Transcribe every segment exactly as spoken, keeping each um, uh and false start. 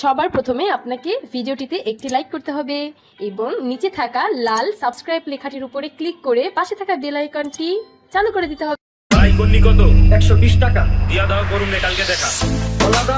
সবার প্রথমে আপনাকে ভিডিওটিতে একটি লাইক করতে হবে এবং নিচে থাকা লাল সাবস্ক্রাইব লেখাটির উপরে ক্লিক করে পাশে থাকা বেল আইকনটি চালু করে দিতে হবে। আইকনটি কত? একশো বিশ টাকা দিয়া দাও, করুন রে কালকে দেখা। কলাদা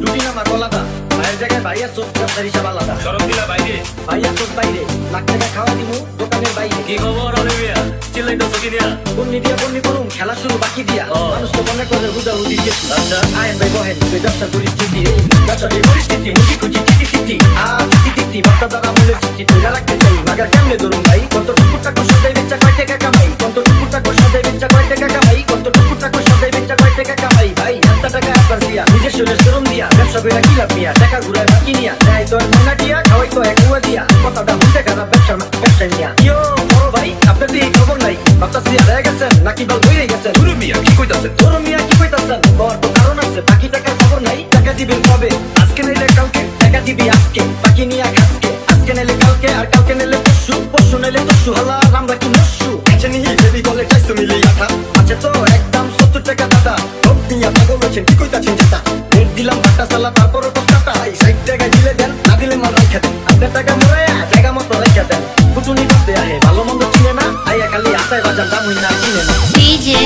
দুটি নামা কলাদা বাইরে জায়গায় ভাইয়া সব সরকারি সব আলাদা সরদিলা বাইরে ভাইয়া সব বাইরে লাখ টাকা খাওয়া দিমু দোকানের বাইরে। কি খবর অলিভিয়া? চিল্লাই তো সকি দিয়া বন্নি দিয়া বন্নি করুন খেলা শুরু বাকি দিয়া মানুষ তো মনে করে বুঝা বুঝি দিয়ে আচ্ছা আইন ভাই বহেন তুই দশটা পরিস্থিতি দশটা পরিস্থিতি মুখি খুঁজি টিটি টিটি আ টিটি টিটি বাচ্চা দাদা বলে টিটি তুই রাখতে চাই মাগার কেমনে ধরুন ভাই কত টুকুটা কষ্ট দেই বেচা কয় টাকা কামাই কত টুকুটা কষ্ট দেই বেচা কয় টাকা কামাই কত টুকুটা কষ্ট দেই বেচা কয় টাকা কামাই ভাই এত টাকা আপার দিয়া নিজে শুনে শুরুম দিয়া ব্যবসা করে কি লাভ মিয়া টাকা ঘুরায় বাকি নিয়া যাই তোর মনে দিয়া খাওয়াই তো এক কুয়া দিয়া কতটা মুটে গাদা ব্যবসা ব্যবসা নিয়া ইয়ো বড় ভাই আপনার দিকে খবর নাই বাচ্চা দিয়া রয়ে গেছে নাকি বল হয়ে গেছে ধুরু মিয়া কি কইতাছেন ধুরু মিয়া কি কইতাছেন বড় তো কারণ আছে বাকি টাকা খবর নাই টাকা দিবেন কবে আজকে নাইলে কালকে টাকা দিবি আজকে বাকি নিয়া আজকে আজকে নাইলে কালকে আর কালকে নাইলে পরশু পরশু নাইলে তরশু হালা আমরা কি নশু আচ্ছা নিহি বেবি বলে চাইছো মিলি আঠা আচ্ছা তো একদম সত্তর টাকা দাদা ভক্তিয়া পাগল হয়েছেন কি কইতাছেন দাদা রেট দিলাম বাটা সালা তারপরও তো টাকা আই ষাট টাকা দিলে দেন না দিলে মাল রাখা দেন আপনার টাকা মোরায়া জায়গা মতো রাখা দেন কুটুনি করতে আহে ভালো মন্দ চিনে না আইয়া খালি আসাই বাজার দাম হই না চিনে না ডিজে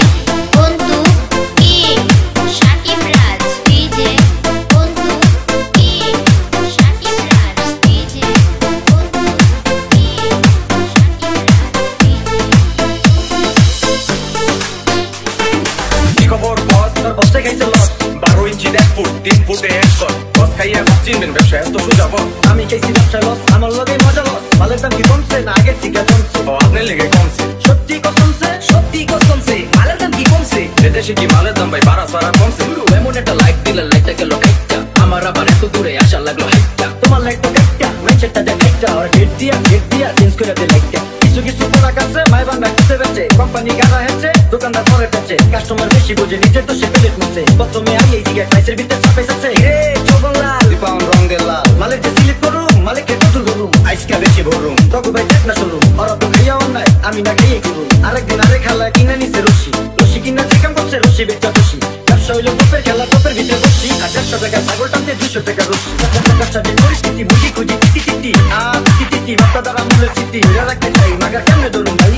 বন্ধু কি শাকিব রাজ ডিজে বন্ধু কি শাকিব রাজ ডিজে বন্ধু কি শাকিব রাজ কি খবর বস তোর বসে গেছে লস বারো ইঞ্চি দেখ ফুট তিন ফুটে এক কর বস খাইয়া চিনবেন ব্যবসা এত সোজা বস আমি কেছি ব্যবসা লস আমার লগে মজা লস মালের কি কমছে না আগে থেকে কমছে ও আপনার লেগে কমছে সত্যি কমছে সত্যি কমছে মালের দাম কি কমছে বিদেশে কি মালের দাম ভাই বারা সারা কমছে এমন একটা লাইক দিলে লাইকটা গেল একটা আমার আবার এত দূরে আসা লাগলো একটা তোমার লাইক তো একটা ম্যাচটা দেখ একটা আর গেট দিয়া গেট দিয়া চেঞ্জ করে দিলে একটা কিছু কিছু পড়া কাছে ভাই বান ম্যাচে বেচে কোম্পানি গাড়া হেছে দোকানদার পরে বেচে কাস্টমার বেশি বোঝে নিজে তো সে পেলেট মুছে প্রথমে আই এই দিকে প্রাইসের ভিতরে সাপেস আছে রে চবংলা পাউন্ড রং দেলা মালের যে সিলেক্ট করু মালিককে কতর করু আজকে বেশি ভরুম তখন ভাই দেখ না শুরু আর তো খাইও না আমি না খাইয়ে করু আরেকদিন আরে খালা কিনা নিছে রশি রশি কিনা চেকাম করছে রশি বেচা খুশি ব্যবসা হইলো কোপের খেলা কোপের ভিতরে বসি আটশো টাকা ছাগল টানতে দুশো টাকা রশি টাকা দিয়ে পরিস্থিতি বুঝি খুঁজি টিটি টিটি আ টিটি টিটি বাপটা দাঁড়া মূলের স্থিতি রাখতে চাই মাগার কেমনে ধরুম ভাই